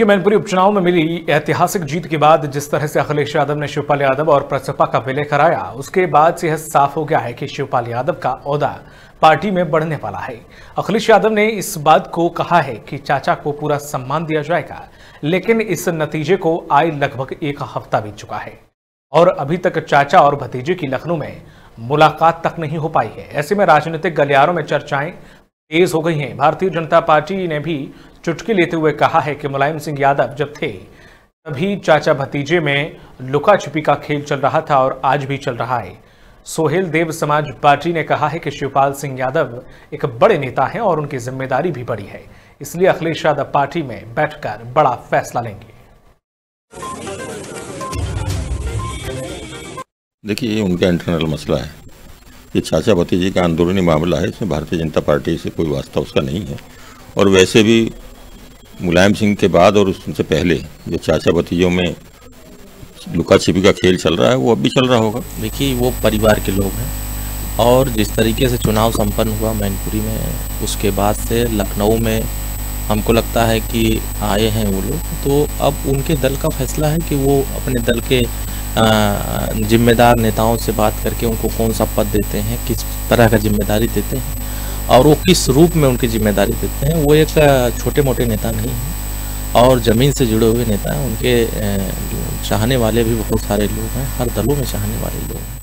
मैनपुरी उपचुनाव में मिली ऐतिहासिक जीत के बाद जिस तरह से अखिलेश यादव ने शिवपाल यादव और प्रसपा का विलय कराया, उसके बाद से यह साफ हो गया है कि शिवपाल यादव का ओहदा पार्टी में बढ़ने वाला है। अखिलेश यादव ने इस बात को कहा है कि चाचा को पूरा सम्मान दिया जाएगा, लेकिन इस नतीजे को आए लगभग एक हफ्ता बीत चुका है और अभी तक चाचा और भतीजे की लखनऊ में मुलाकात तक नहीं हो पाई है। ऐसे में राजनीतिक गलियारों में चर्चाएं तेज हो गई हैं। भारतीय जनता पार्टी ने भी चुटकी लेते हुए कहा है कि मुलायम सिंह यादव जब थे तभी चाचा भतीजे में लुका छुपी का खेल चल रहा था और आज भी चल रहा है। सोहेल देव समाज पार्टी ने कहा है कि शिवपाल सिंह यादव एक बड़े नेता हैं और उनकी जिम्मेदारी भी बड़ी है, इसलिए अखिलेश यादव पार्टी में बैठकर बड़ा फैसला लेंगे। देखिए, ये उनका इंटरनल मसला है, ये चाचा भतीजे का अंदरूनी मामला है, इसमें भारतीय जनता पार्टी से कोई वास्ता उसका नहीं है। और वैसे भी मुलायम सिंह के बाद और उससे पहले जो चाचा भतीजों में लुका छिपी का खेल चल रहा है, वो अब भी चल रहा होगा। देखिए, वो परिवार के लोग हैं और जिस तरीके से चुनाव संपन्न हुआ मैनपुरी में, उसके बाद से लखनऊ में हमको लगता है कि आए हैं वो लोग, तो अब उनके दल का फैसला है कि वो अपने दल के जिम्मेदार नेताओं से बात करके उनको कौन सा पद देते हैं, किस तरह का जिम्मेदारी देते हैं और वो किस रूप में उनकी जिम्मेदारी देते हैं। वो एक छोटे मोटे नेता नहीं हैं और ज़मीन से जुड़े हुए नेता हैं। उनके चाहने वाले भी बहुत सारे लोग हैं, हर दलों में चाहने वाले लोग हैं।